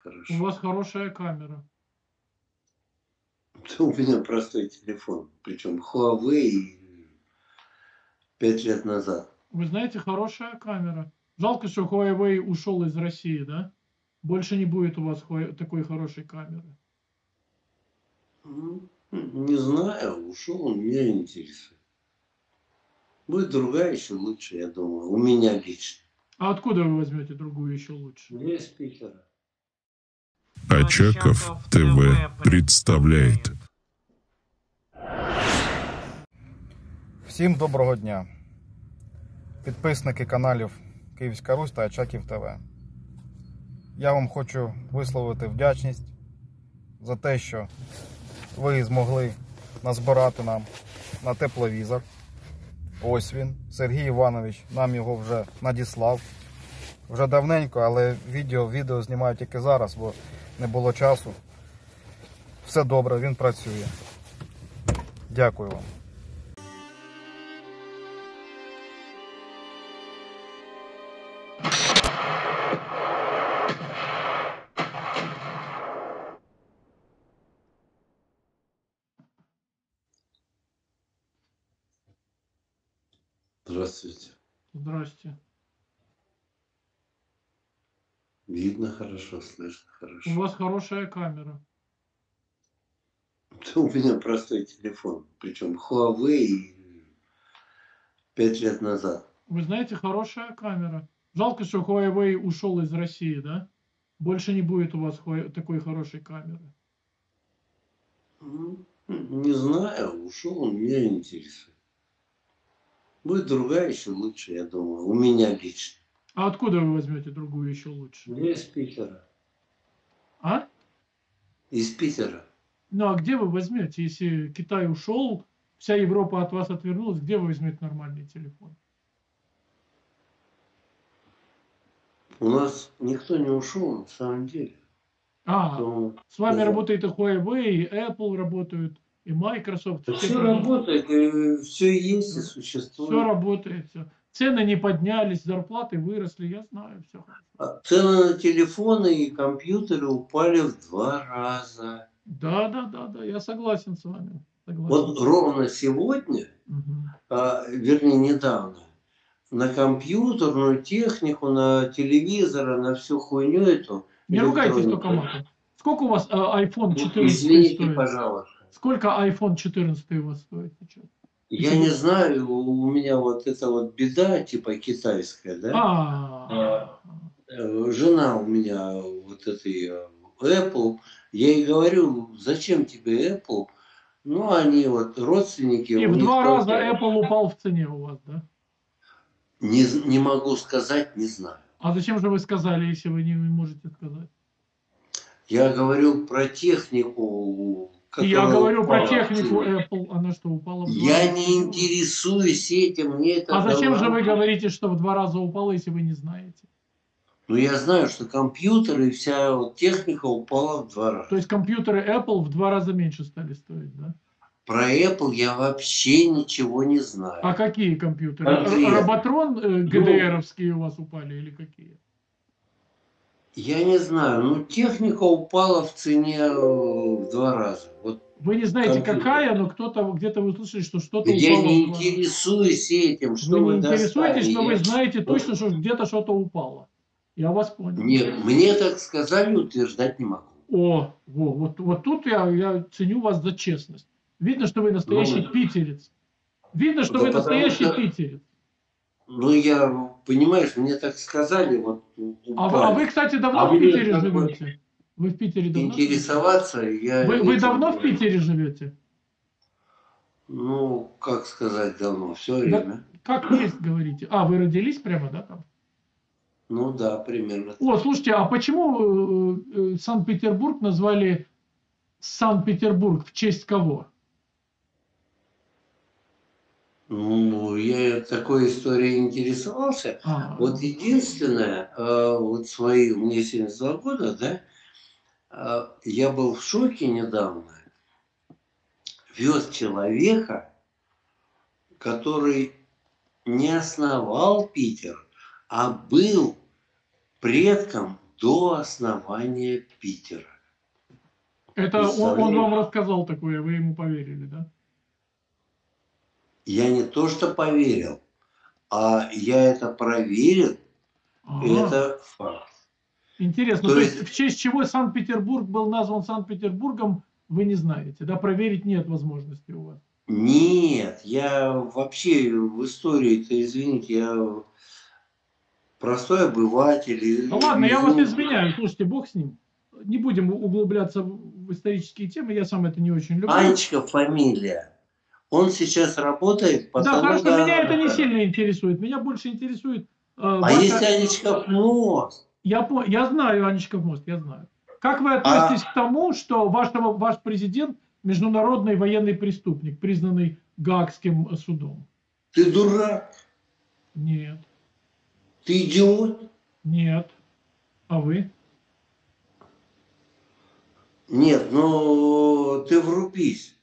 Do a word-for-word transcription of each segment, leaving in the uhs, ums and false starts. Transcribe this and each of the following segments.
Хорошо. У вас хорошая камера. У меня простой телефон, причем Huawei пять лет назад. Вы знаете, хорошая камера. Жалко, что Huawei ушел из России, да? Больше не будет у вас такой хорошей камеры. Не знаю, ушел, он меня интересует. Будет другая еще лучше, я думаю, у меня лично. А откуда вы возьмете другую еще лучше? Есть спикера. Очаков ТВ представляет. Всім доброго дня, підписники каналів Київська Русь та Очаків ТВ. Я вам хочу висловити вдячність за те, що ви змогли назбирати нам на тепловізор. Ось він, Сергій Іванович нам його вже надіслав. Вже давненько, але відео, відео знімаю тільки зараз, бо не було часу. Все добре, він працює. Дякую вам. Здравствуйте. Здравствуйте. Видно хорошо, слышно хорошо. У вас хорошая камера. У меня простой телефон, причем Huawei пять лет назад. Вы знаете, хорошая камера. Жалко, что Huawei ушел из России, да? Больше не будет у вас такой хорошей камеры. Не знаю, ушел, он меня интересует. Будет другая еще лучше, я думаю, у меня лично. А откуда вы возьмете другую еще лучше? Я из Питера. А? Из Питера. Ну а где вы возьмете, если Китай ушел, вся Европа от вас отвернулась, где вы возьмете нормальный телефон? У нас никто не ушел, на самом деле. А, но... с вами да. работает и Huawei, и Apple работают, и Microsoft. Да все работает, все есть и существует. Все работает, все. Цены не поднялись, зарплаты выросли, я знаю, все. Цены на телефоны и компьютеры упали в два раза. Да, да, да, да, я согласен с вами. Согласен. Вот ровно сегодня, угу. а, вернее недавно, на компьютерную технику, на телевизоры, на всю хуйню эту. Не ругайтесь только матом. Сколько у вас а, iPhone четырнадцать Извините, стоит? Пожалуйста. Сколько iPhone четырнадцать у вас стоит сейчас? Я не знаю, у меня вот эта вот беда, типа китайская, да? А -а -а. Жена у меня вот этой Apple, я ей говорю, зачем тебе Apple? Ну, они вот родственники. И в два раза Apple упал в цене у вас, да? Не, не могу сказать, не знаю. А зачем же вы сказали, если вы не можете сказать? Я говорю про технику. Я говорю упала. про технику Apple, она что, упала в Я раза? не интересуюсь этим, мне это А зачем же вы говорите, что в два раза упала, если вы не знаете? Ну, я знаю, что компьютеры и вся вот техника упала в два раза. То есть компьютеры Apple в два раза меньше стали стоить, да? Про Apple я вообще ничего не знаю. А какие компьютеры? Конкретно. Роботрон э, ГДРовские ну, у вас упали или какие? Я не знаю, но техника упала в цене в два раза. Вот вы не знаете, компьютер. какая, но кто-то где-то вы услышали, что что-то упало. Я не интересуюсь этим, что вы, вы не интересуетесь, но вы знаете точно, что где-то что-то упало. Я вас понял. Нет, мне так сказали, утверждать не могу. О, о вот, вот тут я, я ценю вас за честность. Видно, что вы настоящий ну, питерец. Видно, что да вы настоящий что... питерец. Ну, я, понимаешь, мне так сказали. Вот, а, а вы, кстати, давно а в Питере живете? Такой... Вы в Питере давно? Интересоваться я... Вы, вы давно в Питере живете? Ну, как сказать давно, все да, время. Как есть, говорите. А, вы родились прямо, да, там? Ну, да, примерно. О, слушайте, а почему э, э, Санкт-Петербург назвали Санкт-Петербург? В честь кого? Ну, я такой историей интересовался. А -а -а. Вот единственное, вот свои, мне семьдесят два года, да, я был в шоке недавно. Вез человека, который не основал Питер, а был предком до основания Питера. Это он, он вам рассказал такое, вы ему поверили, да? Я не то что поверил, а я это проверил, ага. И это факт. Интересно, то, то есть... есть в честь чего Санкт-Петербург был назван Санкт-Петербургом, вы не знаете, да? Проверить нет возможности у вас. Нет, я вообще в истории-то, извините, я простой обыватель. Ну ладно, я вас извиняю, слушайте, бог с ним. Не будем углубляться в исторические темы, я сам это не очень люблю. Анечка фамилия. Он сейчас работает по... Да, хорошо, да, меня это не сильно интересует. Меня больше интересует... Э, а ваша... есть Анечков мост. Я, я знаю Анечков мост, я знаю. Как вы относитесь а... к тому, что ваш, ваш президент международный военный преступник, признанный Гаагским судом? Ты дурак? Нет. Ты идиот? Нет. А вы? Нет, ну ты врубись.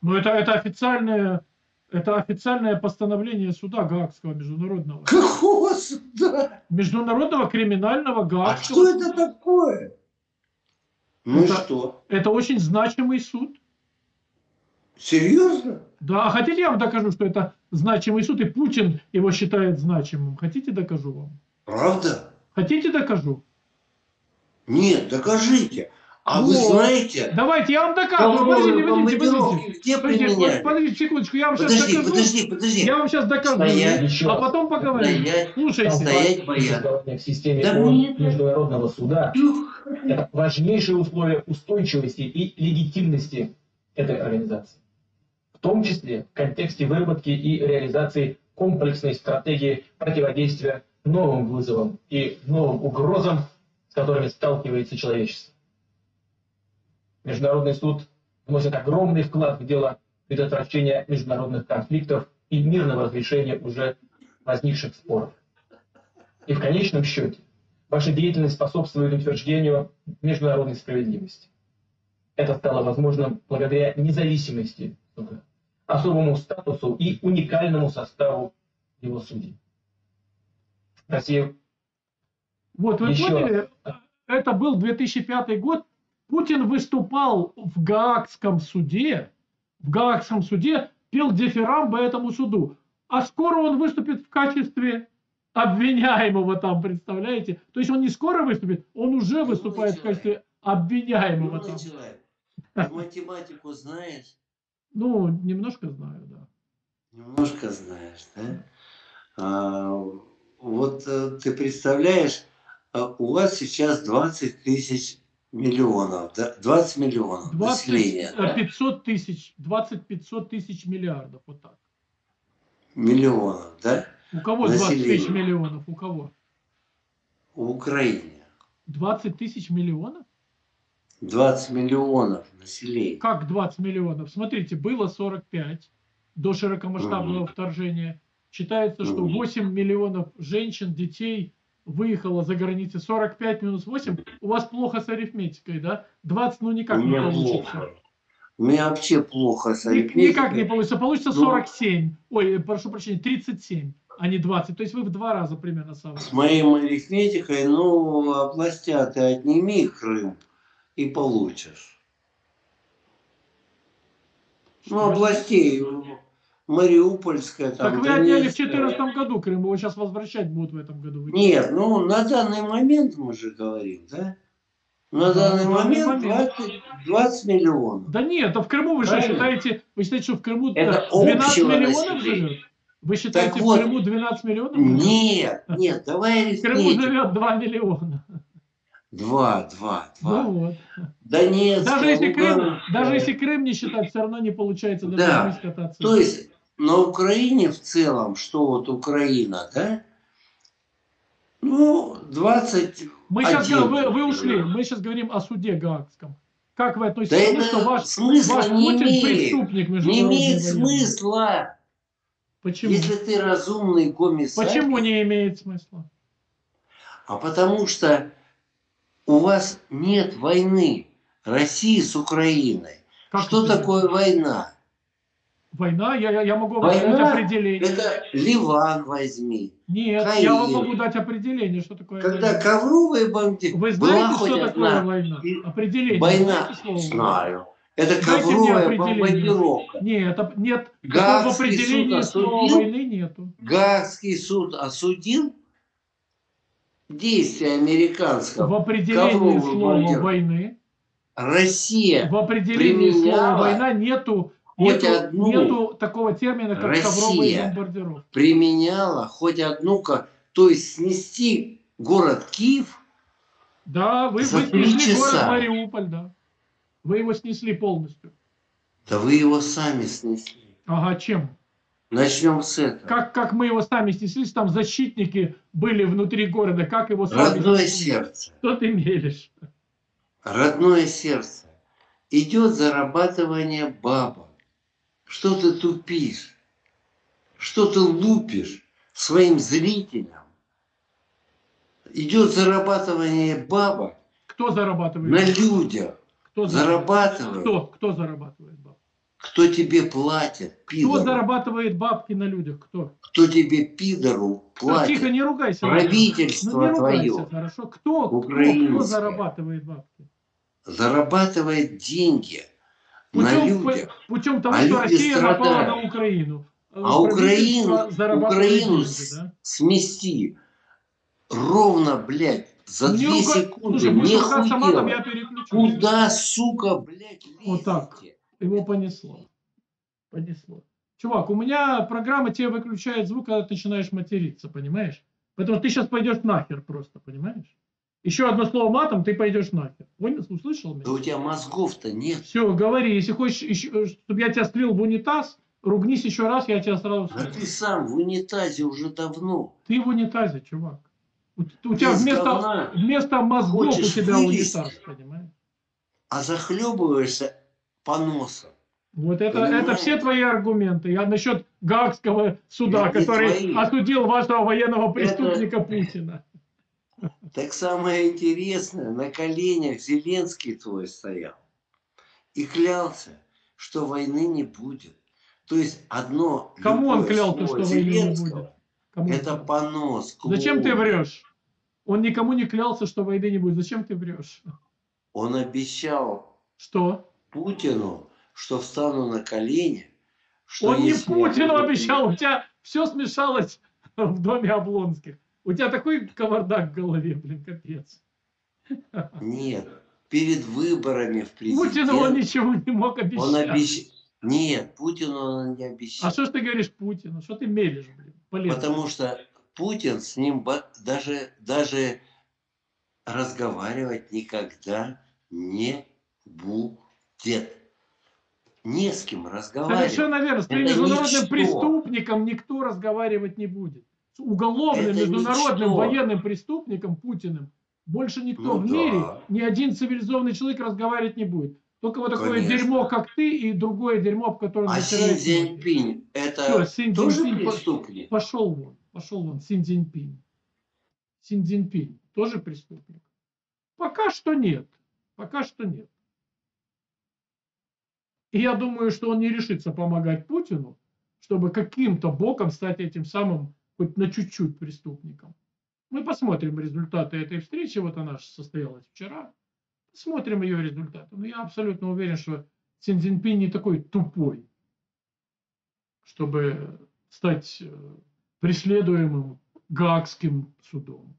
Ну это, это, официальное, это официальное постановление суда Гаагского международного. Какого суда? Международного криминального Гаагского. А что это такое? Ну это, что? Это очень значимый суд. Серьезно? Да, хотите я вам докажу, что это значимый суд, и Путин его считает значимым. Хотите докажу вам? Правда? Хотите докажу? Нет, докажите. А вот. Вы знаете... Давайте, я вам докажу. Подождите, подождите, подождите, подождите, секундочку, я вам подожди, сейчас докажу. Подожди, подожди. Я вам сейчас докажу, стоять, а потом поговорим. Стоять, слушайте. Стоять, в системе да международного суда. Это важнейшие условия устойчивости и легитимности этой организации. В том числе в контексте выработки и реализации комплексной стратегии противодействия новым вызовам и новым угрозам, с которыми сталкивается человечество. Международный суд вносит огромный вклад в дело предотвращения международных конфликтов и мирного разрешения уже возникших споров. И в конечном счете, ваша деятельность способствует утверждению международной справедливости. Это стало возможным благодаря независимости суда, особому статусу и уникальному составу его судей. Россия... Вот вы еще... поняли, это был две тысячи пятый год. Путин выступал в Гаагском суде, в Гаагском суде пел дифирамбы этому суду. А скоро он выступит в качестве обвиняемого там, представляете? То есть он не скоро выступит, он уже Другой выступает человек. в качестве обвиняемого. Другой там. Человек. Ты математику знаешь? Ну, немножко знаю, да. Немножко знаешь, да? А, вот ты представляешь, у вас сейчас двадцать тысяч миллионов, да? двадцать миллионов населения. пятьсот тысяч, двадцать пятьсот тысяч миллиардов, вот так. Миллионов, да? У кого население? двадцать тысяч миллионов, у кого? У Украины. двадцать тысяч миллионов? двадцать миллионов населения. Как двадцать миллионов? Смотрите, было сорок пять до широкомасштабного mm-hmm. вторжения. Считается, что mm-hmm. восемь миллионов женщин, детей... выехала за границу. Сорок пять минус восемь. У вас плохо с арифметикой, да? двадцать, ну никак не получится. У меня вообще плохо с арифметикой. Никак не получится. Получится сорок семь. Ой, прошу прощения, тридцать семь, а не двадцать. То есть вы в два раза примерно соврали. С моей арифметикой, ну, областя ты отними Крым и получишь. Ну, областей... Мариупольская, там, так вы отняли в две тысячи четырнадцатом году Крым, его сейчас возвращать будут в этом году. Нет, ну на данный момент мы же говорим, да? На данный да, момент двадцать, двадцать миллионов. Да нет, а в Крыму вы Правильно? же считаете, вы считаете, что в Крыму это двенадцать миллионов живет? Вы считаете, так в вот, Крыму двенадцать миллионов? Нет, нет, давай В Крыму живет два миллиона. Два, два, два. Ну вот. Донецк, даже, если Крым, даже если Крым не считать, все равно не получается. Да. То есть на Украине в целом, что вот Украина, да? Ну, двадцать. Мы сейчас вы, вы ушли. Мы сейчас говорим о суде Гаагском. Как вы относитесь да к тому, что ваш, ваш Путин имеет, преступник международный? Не имеет смысла. Почему? Если ты разумный комиссар. Почему не имеет смысла? А потому что у вас нет войны России с Украиной. Как что такое война? Война, я, я, я могу вам Война? дать определение. Это Ливан возьми. Нет, Каир. Я вам могу дать определение, что такое. Когда война. Ковровые бомбы. Вы знаете, что такое на... война? Определение. Война. Знаю. Это ковровая бомбардировка. Нет, нет. Какого определения слова войны нету. Гаагский суд осудил действия американского. В определении слова войны. Россия. В определении слова война нету. Хоть нету, одну нету такого термина, как Россия применяла хоть одну, то есть снести город Киев. Да, вы, за вы снесли город Мариуполь, да. Вы его снесли полностью. Да вы его сами снесли. Ага, чем? Начнем с этого. Как, как мы его сами снесли, там защитники были внутри города, как его сами Родное снесли? сердце. Что ты мелешь? Родное сердце. Идет зарабатывание бабок. Что ты тупишь? Что ты лупишь своим зрителям? Идет зарабатывание бабок. Кто зарабатывает? На людях. Кто зарабатывает? Кто? Кто зарабатывает бабки? Кто тебе платит? Пидору. Кто зарабатывает бабки на людях? Кто? Кто тебе пидору платит? Тихо, не ругайся. Правительство ну, не ругайся, твое. Хорошо. Кто, кто, кто зарабатывает бабки? Зарабатывает деньги. Путем, путем того, а что Россия страдают. напала на Украину. А Украину, Украину деньги, да? смести ровно, блядь, за две рука... секунды. Слушай, не хуево. Куда, сука, блядь, лезете? Вот так. Его понесло. Понесло. Чувак, у меня программа тебе выключает звук, когда ты начинаешь материться, понимаешь? Поэтому ты сейчас пойдешь нахер просто, понимаешь? Еще одно слово матом, ты пойдешь нахер. Понял? Услышал меня? Да у тебя мозгов-то нет. Все, говори. Если хочешь, еще, чтобы я тебя слил в унитаз, ругнись еще раз, я тебя сразу слил. Да ты сам в унитазе уже давно. Ты в унитазе, чувак. У, у тебя вместо, вместо мозгов Хочешь у тебя вылезти, унитаз, понимаешь? А захлебываешься по носам. Вот это, это все твои аргументы. Я насчет Гаагского суда, я который осудил вашего военного преступника это... Путина. Так самое интересное, на коленях Зеленский твой стоял и клялся, что войны не будет. То есть одно... Кому он клялся, что войны не будет? Кому? Это понос. Клуб. Зачем ты врешь? Он никому не клялся, что войны не будет. Зачем ты врешь? Он обещал что? Путину, что встану на колени. Что он не Путину обещал, у тебя все смешалось в доме Облонских. У тебя такой кавардак в голове, блин, капец. Нет, перед выборами в президент... Путину он ничего не мог обещать. Он обещ... Нет, Путину он не обещал. А что ж ты говоришь Путину? Что ты мелешь, блин? Полезно. Потому что Путин с ним даже, даже разговаривать никогда не будет. Не с кем разговаривать. Совершенно верно. С международным преступником никто разговаривать не будет. Уголовным, это международным, ничто. военным преступником Путиным больше никто ну, в мире, да. ни один цивилизованный человек разговаривать не будет. Только вот такое Конечно. дерьмо, как ты, и другое дерьмо, в котором... А Си Цзиньпин, это Все, тоже преступник? Пошел вон, пошел вон, Си Цзиньпин. Си Цзиньпин тоже преступник? Пока что нет, пока что нет. И я думаю, что он не решится помогать Путину, чтобы каким-то боком стать этим самым хоть на чуть-чуть преступником. Мы посмотрим результаты этой встречи. Вот она состоялась вчера. Посмотрим ее результаты. Но я абсолютно уверен, что Си Цзиньпин не такой тупой, чтобы стать преследуемым Гаагским судом.